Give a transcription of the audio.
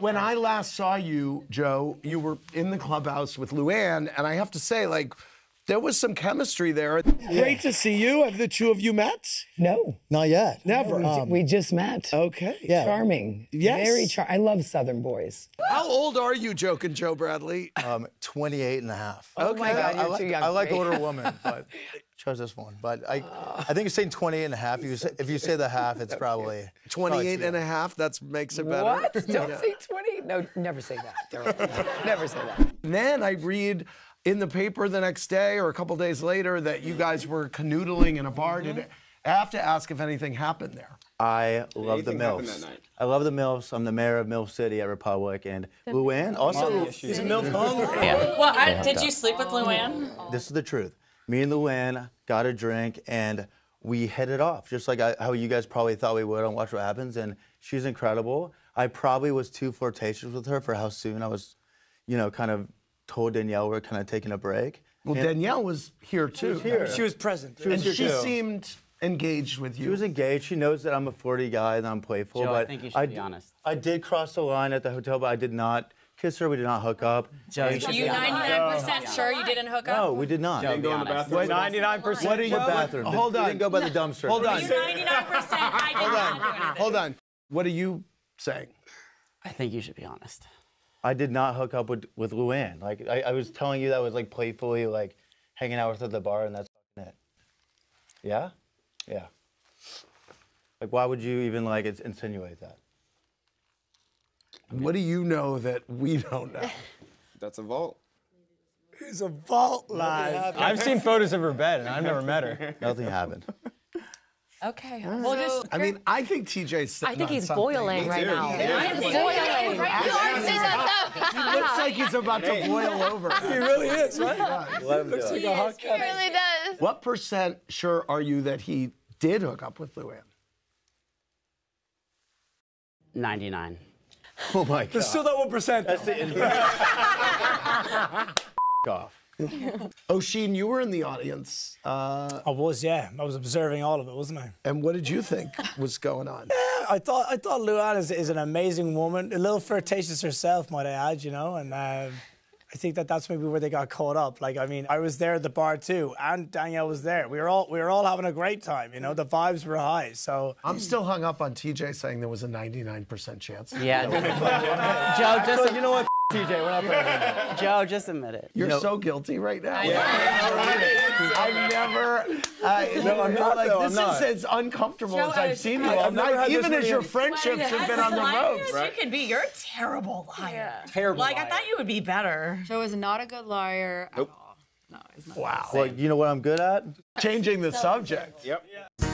When I last saw you, Joe, you were in the clubhouse with Luann, and I have to say, like, there was some chemistry there. Yeah. Great to see you. Have the two of you met? No. Not yet. Never. No, we just met. Okay. Yeah. Charming. Yes. Very charming. I love Southern boys. How old are you, Joe Bradley? 28 and a half. Oh, okay. My God, you're too young. I like older women, but chose this one. But I think you're saying 28 and a half. If you say the half, it's probably... 28 and a half? That makes it better. What? Don't say 20. No, never say that. Never say that. And then I read... in the paper the next day or a couple days later that you guys were canoodling in a bar. Mm-hmm. I have to ask if anything happened there. I love the MILFs. I love the MILFs. I'm the mayor of MILF City at Republic, and Luann also is MILF hungry. Yeah. Well, did you sleep with Luann? This is the truth. Me and Luann got a drink, and we headed off, just like how you guys probably thought we would on Watch What Happens, and she's incredible. I probably was too flirtatious with her for how soon I was, you know, kind of told Danielle we're kind of taking a break. Well, and Danielle was here too. She was present. She seemed engaged with you. She was engaged. She knows that I'm a flirty guy and I'm playful. Joe, but I think you should be honest. I did cross the line at the hotel, but I did not kiss her. We did not hook up. Joe, you should be 99% sure you didn't hook up? No, we did not. Joe, didn't go in the bathroom. 99%. What are you bathroom? Hold on. You didn't go by the dumpster. Hold on. You 99%. I did not. Hold on. What are you saying? I think you should be honest. I did not hook up with Luann. Like, I was telling you that was, like, playfully, like, hanging out with her at the bar, and that's it. Yeah? Yeah. Like, why would you even, like, insinuate that? What do you know that we don't know? That's a vault. It's a vault lie. I've seen photos of her bed, and I've never met her. Nothing happened. Okay. Well, just, I mean, I think TJ's sitting on something. I think he's boiling right now. He's boiling right now. He looks like he's about to boil over. He really is, right? He looks like a hot cat. He really does. What % sure are you that he did hook up with Luann? 99. Oh, my God. There's still that 1%. That's the end. F*** off. Oisin, you were in the audience. I was, yeah. I was observing all of it, wasn't I? And what did you think was going on? Yeah, I thought Luann is an amazing woman, a little flirtatious herself, might I add, you know. And I think that's maybe where they got caught up. Like, I mean, I was there at the bar too, and Danielle was there. We were all having a great time, you know. The vibes were high. So I'm still hung up on TJ saying there was a 99% chance. Yeah. Joe, just you know what. TJ, we're not playing that. Joe, just admit it. You're so guilty right now. Yeah. I've never... no, I'm not, like, though, this is as uncomfortable Joe, as I've seen you all night, even as your friendships have been on the ropes. Right? You could be. You're a terrible liar. Yeah. Terrible liar. I thought you would be better. Joe is not a good liar at all. No, he's not. Wow. Well, you know what I'm good at? Changing the subject. Yep. Yeah.